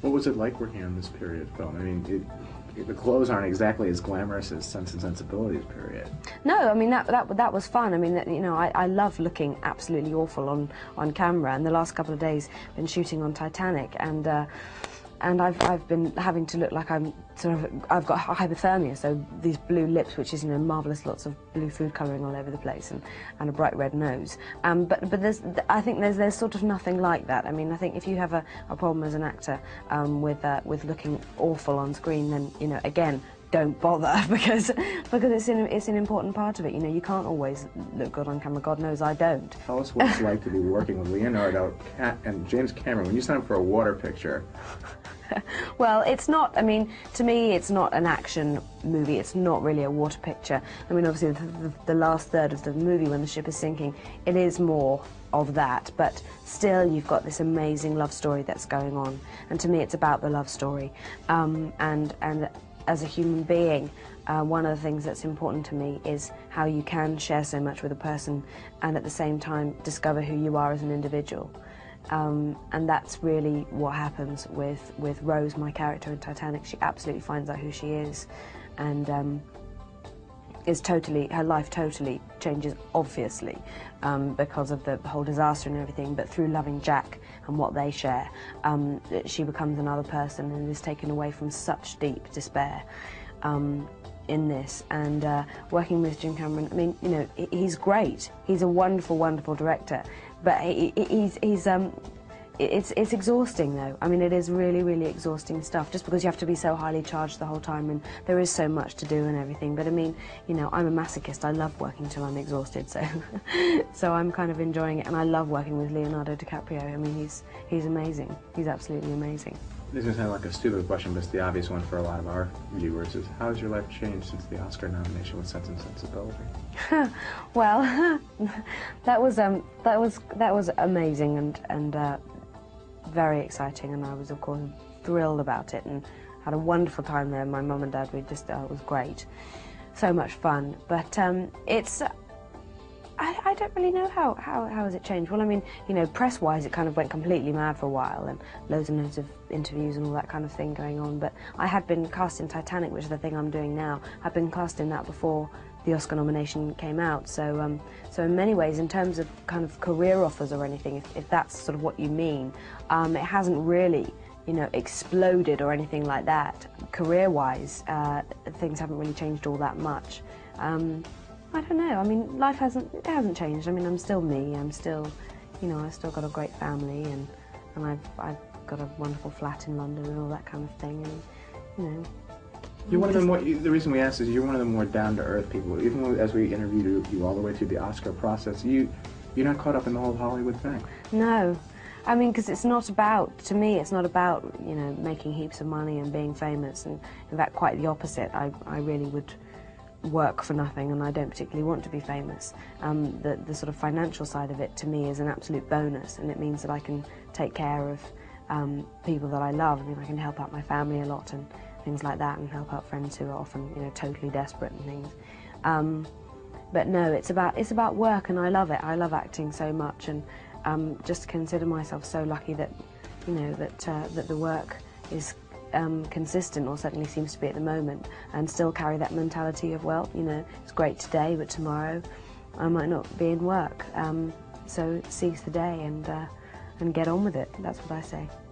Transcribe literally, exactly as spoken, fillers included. What was it like working on this period film? I mean, it, the clothes aren't exactly as glamorous as Sense and Sensibility's period. No, I mean, that that that was fun. I mean, that, you know, I, I love looking absolutely awful on on camera. And the last couple of days, I've been shooting on Titanic, and. Uh, And I've, I've been having to look like I'm sort of, I've got hypothermia, so these blue lips, which is, you know, marvellous, lots of blue food colouring all over the place, and, and a bright red nose. Um, but but there's, I think there's, there's sort of nothing like that. I mean, I think if you have a, a problem as an actor um, with, uh, with looking awful on screen, then, you know, again, don't bother, because because it's an, it's an important part of it. You know, you can't always look good on camera. God knows I don't. Tell us what it's like to be working with Leonardo and James Cameron when you signed up for a water picture. Well, it's not, I mean, to me, it's not an action movie. It's not really a water picture. I mean, obviously, the, the, the last third of the movie, when the ship is sinking, it is more of that. But still, you've got this amazing love story that's going on. And to me, it's about the love story. Um, and and as a human being, uh, one of the things that's important to me is how you can share so much with a person and at the same time discover who you are as an individual. Um, and that's really what happens with, with Rose, my character in Titanic. She absolutely finds out who she is, and um, is totally, her life totally changes, obviously, um, because of the whole disaster and everything, but through loving Jack and what they share, um, she becomes another person and is taken away from such deep despair. Um, in this, and uh, working with Jim Cameron, I mean, you know, he's great. He's a wonderful, wonderful director, but he, he's he's um, it's it's exhausting though. I mean, it is really, really exhausting stuff. Just because you have to be so highly charged the whole time, and there is so much to do and everything. But I mean, you know, I'm a masochist. I love working till I'm exhausted, so so I'm kind of enjoying it, and I love working with Leonardo DiCaprio. I mean, he's he's amazing. He's absolutely amazing. This is going to sound like a stupid question, but it's the obvious one for a lot of our viewers. Is how has your life changed since the Oscar nomination with Sense and Sensibility? Well, that was um, that was that was amazing and and uh, very exciting, and I was of course thrilled about it and had a wonderful time there. My mum and dad, we just uh, it was great, so much fun. But um, it's. I, I don't really know how, how, how has it changed. Well, I mean, you know, press-wise, it kind of went completely mad for a while, and loads and loads of interviews and all that kind of thing going on. But I had been cast in Titanic, which is the thing I'm doing now. I'd been cast in that before the Oscar nomination came out. So, um, so in many ways, in terms of kind of career offers or anything, if, if that's sort of what you mean, um, it hasn't really, you know, exploded or anything like that. Career-wise, uh, things haven't really changed all that much. Um, I don't know. I mean, life hasn't it hasn't changed. I mean, I'm still me. I'm still, you know, I've still got a great family, and and I've I've got a wonderful flat in London and all that kind of thing. And you know, you're one of the more. The reason we asked is you're one of the more down-to-earth people. Even as we interviewed you all the way through the Oscar process, you you're not caught up in the whole Hollywood thing. No. I mean, because it's not about, to me, it's not about, you know, making heaps of money and being famous. And in fact, quite the opposite. I I really would. Work for nothing, and I don't particularly want to be famous. Um, the, the sort of financial side of it to me is an absolute bonus, and it means that I can take care of um, people that I love. I mean, I can help out my family a lot and things like that, and help out friends who are often, you know, totally desperate and things. Um, but no, it's about it's about work, and I love it. I love acting so much, and um, just consider myself so lucky that, you know, that uh, that the work is. Um, consistent, or certainly seems to be at the moment, and still carry that mentality of, well, you know, it's great today, but tomorrow I might not be in work. Um, so seize the day and uh, and get on with it. That's what I say.